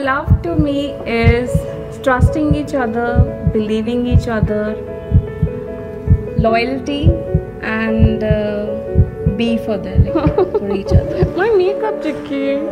Love to me is trusting each other, believing each other, loyalty, and be for them, like, for each other. My makeup chikki.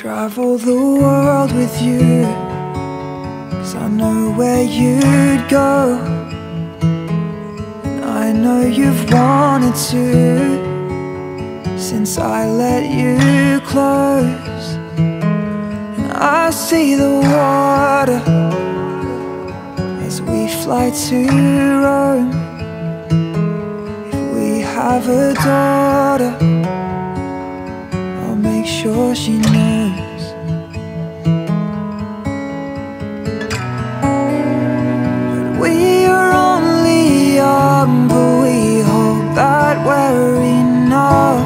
Travel the world with you, 'cause I know where you'd go, and I know you've wanted to since I let you close. And I see the water as we fly to Rome. If we have a daughter, make sure she knows. But we are only young, but we hope that we're enough.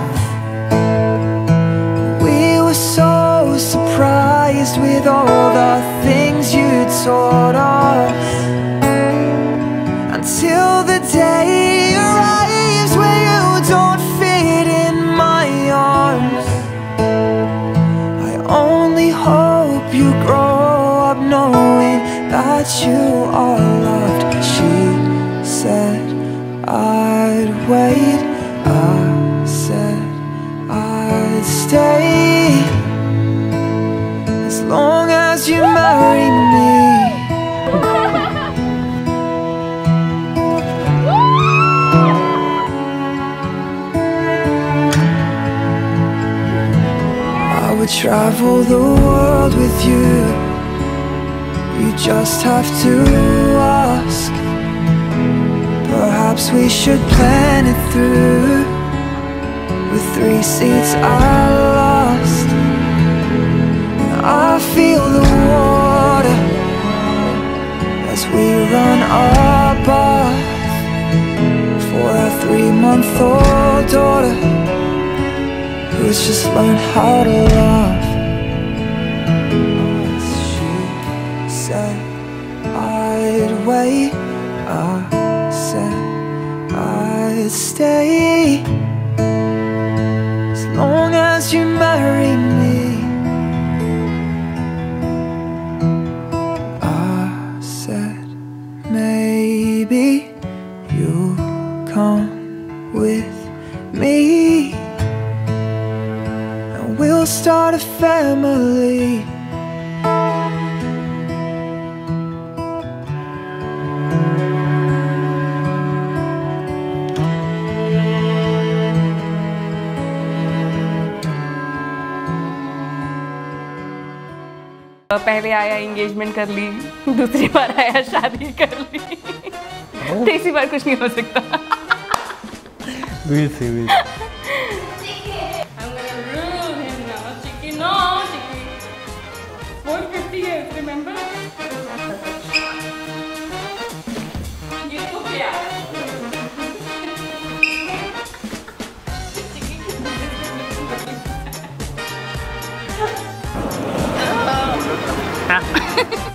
We were so surprised with all the things you taught us, until the day arrives where you don't fit in my arms. Hope you grow up knowing that you are loved. She said I'd wait, I said I'd stay, as long as you marry me. I would travel the world with you, you just have to ask. Perhaps we should plan it through, with 3 seats I lost. And I feel the water as we run our bath for our 3-month-old daughter, who's just learned how to love. She said I'd wait, I said I'd stay, as long as you marry me. I said maybe you'll come with me, we'll start a family. पहले आया engagement कर ली, दूसरी बार आया शादी कर ली, तीसरी बार कुछ नहीं हो सकता. We'll see, we'll see. Remember?